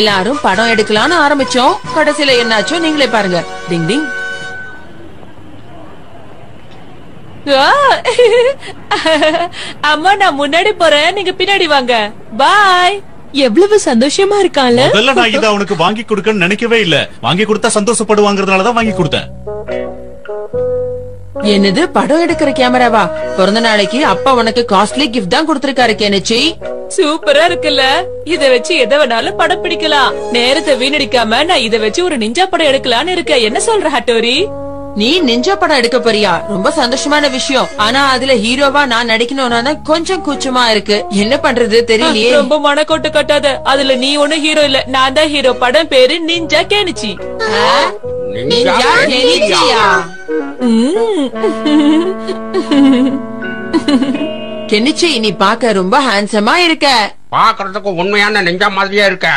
எல்லாரும் படம் எடுக்கலாம்னு ஆரம்பிச்சோம். கடைசில என்னாச்சோ நீங்களே பாருங்க. டிங் டிங். அம்மா நான் முன்னாடி போறேன், நீங்க பின்னாடி வாங்க. பாய். எவ்வளவு சந்தோஷமா இருக்கான்ல. முதல்ல நான் இத அவனுக்கு வாங்கி கொடுக்கன்னு நினைக்கவே இல்ல. வாங்கி கொடுத்தா சந்தோஷப்படுவாங்கறதனால தான் வாங்கி கொடுத்தேன். என்னது படம் எடுக்கிற கேமராவா? பிறந்த நாளைக்கு அப்பா உனக்கு காஸ்ட்லி கிஃப்ட் தான் கொடுத்திருக்காரு கேனச்சி. சூப்பரா இருக்குல்ல? இத வச்சு எதை வேணாலும் படம் பிடிக்கலாம். நேரத்தை வீணடிக்காம நான் இத வச்சு ஒரு நிஞ்சா படம் எடுக்கலாம்னு இருக்க. என்ன சொல்ற ஹட்டோரி? நீ நிஞ்சா படம் எடுக்க போறியா? ரொம்ப சந்தோஷமான விஷயம். ஆனா அதுல ஹீரோவா நான் நடிக்கணும்னா கொஞ்சம் கூச்சமா இருக்கு. என்ன பண்றது தெரியலையே. ரொம்ப மனக்கோட்டை கட்டாத. அதுல நீ ஒண்ணு ஹீரோ இல்ல, நான் தான் ஹீரோ. படம் பேரு நிஞ்சா கேனிச்சி. கெனிச்சி நீ பாக்க ரொம்ப ஹேண்ட்ஸமா இருக்க. பாக்குறதுக்கு உண்மையான நிஞ்சா மாதிரியா இருக்க.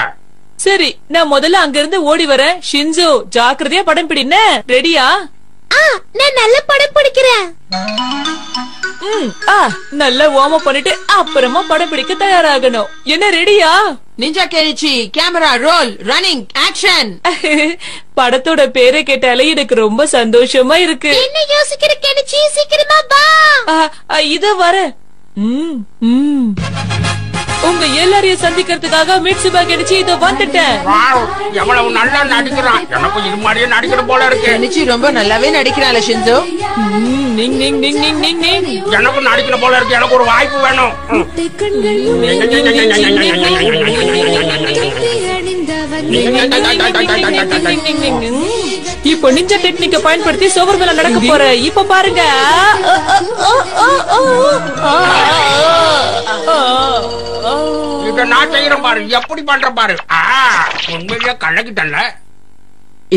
சரி நான் முதல்ல அங்க இருந்து ஓடி வர. ஷின்சோ ஜாக்கிரதையா படம் பிடின. ரெடியா? நான் நல்ல படம் பிடிக்கிறேன். நல்லா வார்ம் பண்ணிட்டு அப்புறமா படம் பிடிக்க தயாராகணும். என்ன ரெடியா? Ninja Kenichi camera roll running action. படத்தோட பேரை கேட்டாலே எனக்கு ரொம்ப சந்தோஷமா இருக்கு. என்ன யோசிக்கிற கேனிச்சி? சீக்கிரமா வா. இத வர. உங்க எல்லாரையும் சந்திக்கிறதுக்காக மீட்சுபா கெனிச்சி இத வந்துட்டேன். எவ்வளவு நல்லா நடிக்கிறான். எனக்கும் இது மாதிரியே நடிக்கிற போல இருக்கு. கெனிச்சி ரொம்ப நல்லாவே நடிக்கிறாள் ஷின்சோ. நிங் நிங் நிங் நிங் நிங் நிங். எனக்கும் நடிக்கிற போல இருக்கு. எனக்கு ஒரு வாய்ப்பு வேணும். இப்போ நிஞ்சா டெக்னிக்கை பயன்படுத்தி சுவர் மேல நடக்க போற. இப்ப பாருங்க.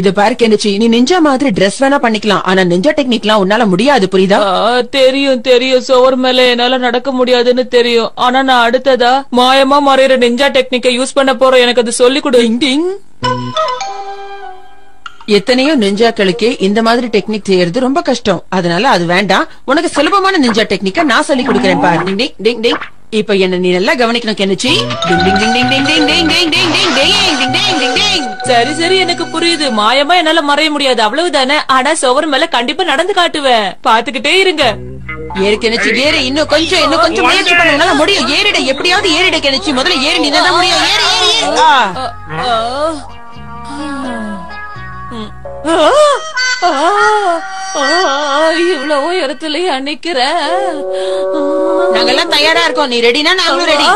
இது பாரு கேனிச்சி, நீ நிஞ்சா மாதிரி டிரெஸ் வேணா பண்ணிக்கலாம். ஆனா நிஞ்சா டெக்னிக்லாம் உன்னால முடியாது, புரியுதா? தெரியும் தெரியும். சோர் மேல என்னால நடக்க முடியாதுன்னு தெரியும். ஆனா நான் அடுத்ததா மாயமா மறையிற நிஞ்சா டெக்னிக்கை யூஸ் பண்ண போறேன். எனக்கு அது சொல்லிக் கொடு. எத்தனையோ நிஞ்சாக்களுக்கு இந்த மாதிரி டெக்னிக் செய்யறது ரொம்ப கஷ்டம். அதனால அது வேண்டாம். உனக்கு சுலபமான நிஞ்சா டெக்னிக்க நான் சொல்லிக் கொடுக்கிறேன் பாரு. டிங் டிங் டிங் டிங். இப்ப என்ன நீ நல்லா கவனிக்கணும் கேனிச்சி. சரி சரி எனக்கு புரியுது. மாயமா என்னால மறைய முடியாது, அவ்வளவுதானே. ஆனா சுவர் மேல கண்டிப்பா நடந்து காட்டுவேன். பாத்துக்கிட்டே இருங்க. ஏறு கேனிச்சி ஏறு. இன்னும் கொஞ்சம் இன்னும் கொஞ்சம் முயற்சி பண்ணனால முடியும். ஏறிட. எப்படியாவது ஏறிட கேனிச்சி. முதல்ல ஏறி நின்னதான் முடியும். ஏறு ஏறு. இவ்வளவு இடத்துலயே அணைக்கிறேன். நாங்கெல்லாம் தயாரா இருக்கோம். நீ ரெடினா நாங்களும் ரெடி.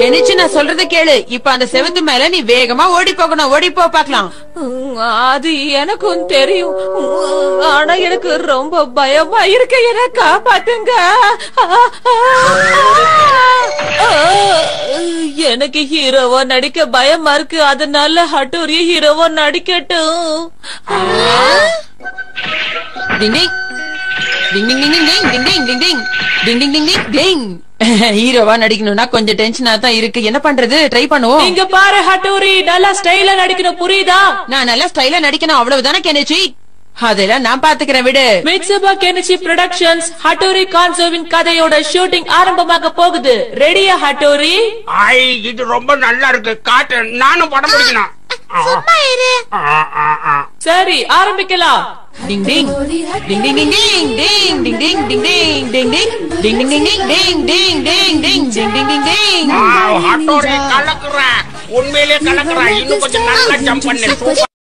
கெனிச்சி நான் சொல்றத கேளு. இப்ப அந்த செவத்து மேல நீ வேகமா ஓடி போகணும். ஓடி போ பாக்கலாம். அது எனக்கும் தெரியும். ஆனா எனக்கு ரொம்ப பயமா இருக்கு. என்ன காப்பாத்துங்க. எனக்கு ஹீரோவா நடிக்க பயமா இருக்கு. அதனால ஹட்டோரிய ஹீரோவா நடிக்கட்டும். ஹீரோவா நடிக்கணும்னா கொஞ்சம் டென்ஷனா தான் இருக்கு. என்ன பண்றது? ட்ரை பண்ணுவோம். இங்க பாரு ஹட்டோரி, நல்லா ஸ்டைலா நடிக்கணும், புரியுதா? நான் நல்லா ஸ்டைலா நடிக்கணும், அவ்வளவுதானே கேனிச்சி. அதெல்லாம் நான் பாத்துக்கிறேன் விடு. மீட்சுபா கெனிச்சி ப்ரொடக்ஷன்ஸ் ஹட்டோரி கான்சோவின் கதையோட ஷூட்டிங் ஆரம்பமாக போகுது. ரெடியா ஹட்டோரி? இது ரொம்ப நல்லா இருக்கு. காட்டு, நானும் படம் பிடிக்கணும். சரி ஆரம்பிக்கலாம். டிங் டிங் டிங் டிங் டிங் டிங் டிங் டிங் டிங் டிங் டிங் டிங் டிங் டிங் டிங் டிங் டிங். ஹட்டோரி கலக்குற, உண்மையிலே கலக்குற. இன்னும் கொஞ்சம் நல்லா ஜம்ப் பண்ணு.